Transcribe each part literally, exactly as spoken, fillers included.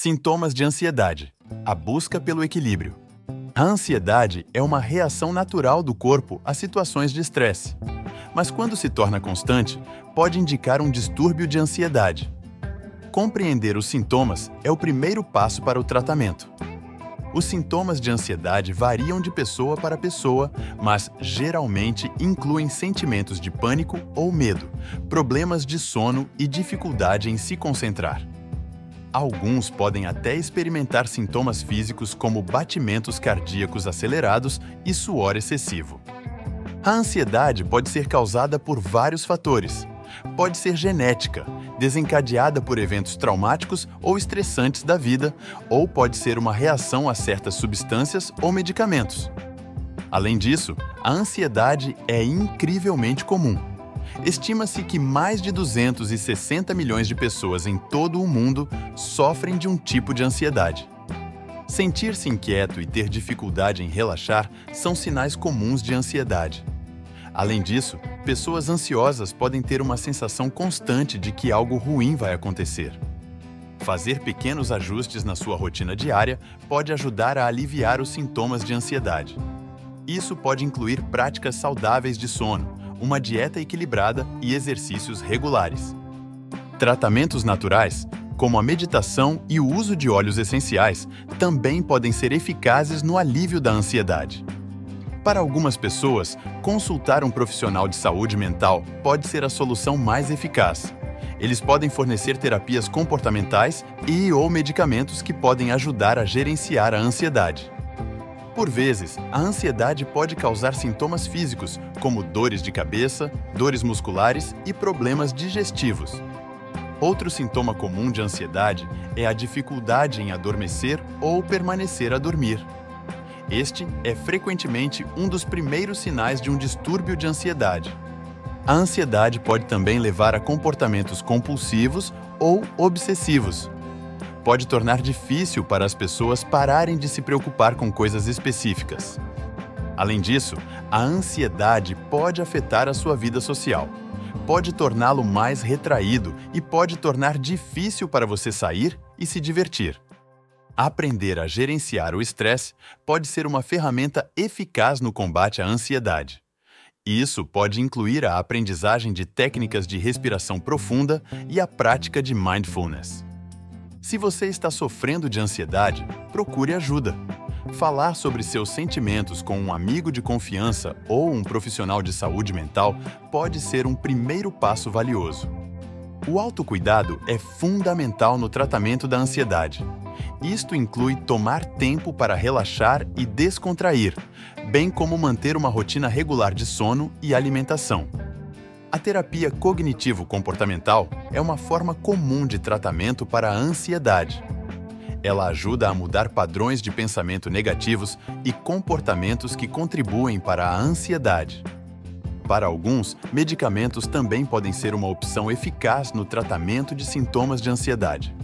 Sintomas de ansiedade – a busca pelo equilíbrio. A ansiedade é uma reação natural do corpo a situações de estresse, mas quando se torna constante, pode indicar um distúrbio de ansiedade. Compreender os sintomas é o primeiro passo para o tratamento. Os sintomas de ansiedade variam de pessoa para pessoa, mas geralmente incluem sentimentos de pânico ou medo, problemas de sono e dificuldade em se concentrar. Alguns podem até experimentar sintomas físicos como batimentos cardíacos acelerados e suor excessivo. A ansiedade pode ser causada por vários fatores. Pode ser genética, desencadeada por eventos traumáticos ou estressantes da vida, ou pode ser uma reação a certas substâncias ou medicamentos. Além disso, a ansiedade é incrivelmente comum. Estima-se que mais de duzentos e sessenta milhões de pessoas em todo o mundo sofrem de um tipo de ansiedade. Sentir-se inquieto e ter dificuldade em relaxar são sinais comuns de ansiedade. Além disso, pessoas ansiosas podem ter uma sensação constante de que algo ruim vai acontecer. Fazer pequenos ajustes na sua rotina diária pode ajudar a aliviar os sintomas de ansiedade. Isso pode incluir práticas saudáveis de sono, uma dieta equilibrada e exercícios regulares. Tratamentos naturais, como a meditação e o uso de óleos essenciais, também podem ser eficazes no alívio da ansiedade. Para algumas pessoas, consultar um profissional de saúde mental pode ser a solução mais eficaz. Eles podem fornecer terapias comportamentais e ou medicamentos que podem ajudar a gerenciar a ansiedade. Por vezes, a ansiedade pode causar sintomas físicos, como dores de cabeça, dores musculares e problemas digestivos. Outro sintoma comum de ansiedade é a dificuldade em adormecer ou permanecer a dormir. Este é frequentemente um dos primeiros sinais de um distúrbio de ansiedade. A ansiedade pode também levar a comportamentos compulsivos ou obsessivos. Pode tornar difícil para as pessoas pararem de se preocupar com coisas específicas. Além disso, a ansiedade pode afetar a sua vida social. Pode torná-lo mais retraído e pode tornar difícil para você sair e se divertir. Aprender a gerenciar o estresse pode ser uma ferramenta eficaz no combate à ansiedade. Isso pode incluir a aprendizagem de técnicas de respiração profunda e a prática de mindfulness. Se você está sofrendo de ansiedade, procure ajuda. Falar sobre seus sentimentos com um amigo de confiança ou um profissional de saúde mental pode ser um primeiro passo valioso. O autocuidado é fundamental no tratamento da ansiedade. Isto inclui tomar tempo para relaxar e descontrair, bem como manter uma rotina regular de sono e alimentação. A terapia cognitivo-comportamental é uma forma comum de tratamento para a ansiedade. Ela ajuda a mudar padrões de pensamento negativos e comportamentos que contribuem para a ansiedade. Para alguns, medicamentos também podem ser uma opção eficaz no tratamento de sintomas de ansiedade.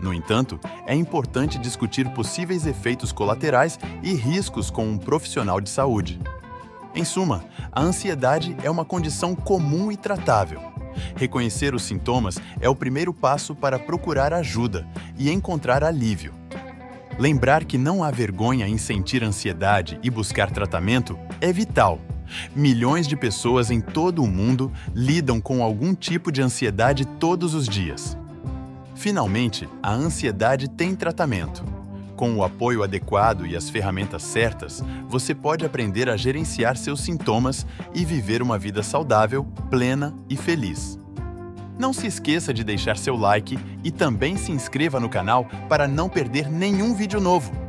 No entanto, é importante discutir possíveis efeitos colaterais e riscos com um profissional de saúde. Em suma, a ansiedade é uma condição comum e tratável. Reconhecer os sintomas é o primeiro passo para procurar ajuda e encontrar alívio. Lembrar que não há vergonha em sentir ansiedade e buscar tratamento é vital. Milhões de pessoas em todo o mundo lidam com algum tipo de ansiedade todos os dias. Finalmente, a ansiedade tem tratamento. Com o apoio adequado e as ferramentas certas, você pode aprender a gerenciar seus sintomas e viver uma vida saudável, plena e feliz. Não se esqueça de deixar seu like e também se inscreva no canal para não perder nenhum vídeo novo.